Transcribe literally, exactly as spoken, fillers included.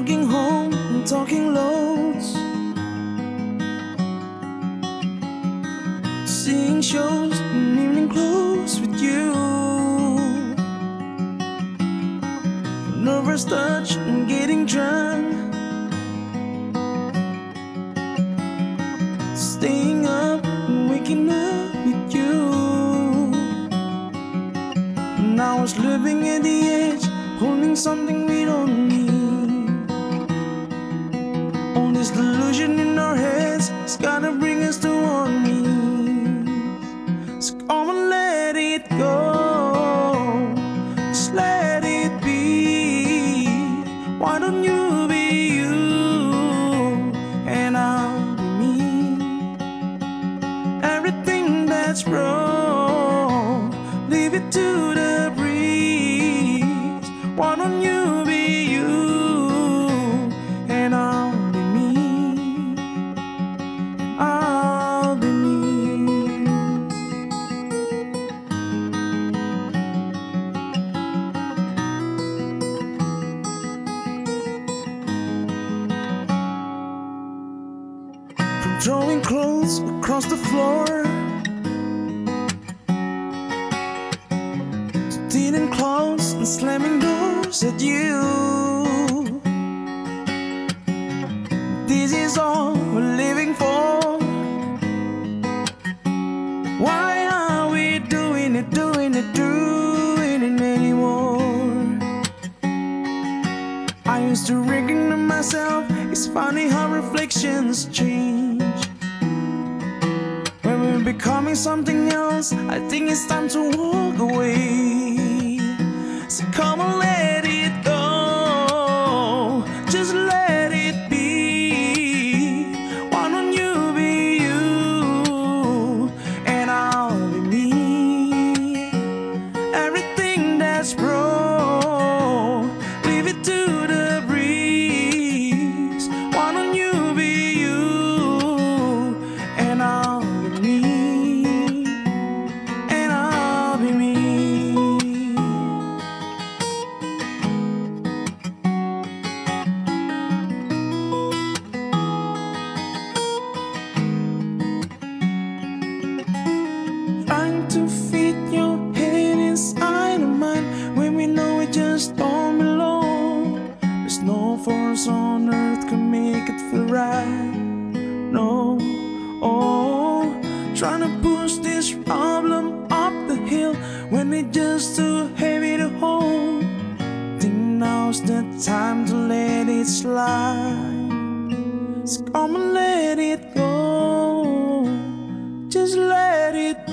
walking home and talking loads, seeing shows and evening clothes with you. Nervous touch and getting drunk, staying up and waking up with you. And I was living at the edge, holding something we don't need. All this delusion in our heads is gonna bring us to our knees. So come and let it go, just let it be. Why don't you be you and I'll be me? Everything that's wrong, leave it to the breeze. Why don't you be you and I'll be me, I'll be me. From throwing clothes across the floor to dealing clothes and slamming doors at you. This is all we're living for. Why are we doing it, doing it, doing it anymore? I used to reckon to myself, it's funny how reflections change. When we're becoming something else, I think it's time to walk away. So come on, let to fit your head inside of mine when we know it just don't belong. There's no force on earth can make it feel right. No, oh, trying to push this problem up the hill when it's just too heavy to hold. Think now's the time to let it slide. So come and let it go, just let it go.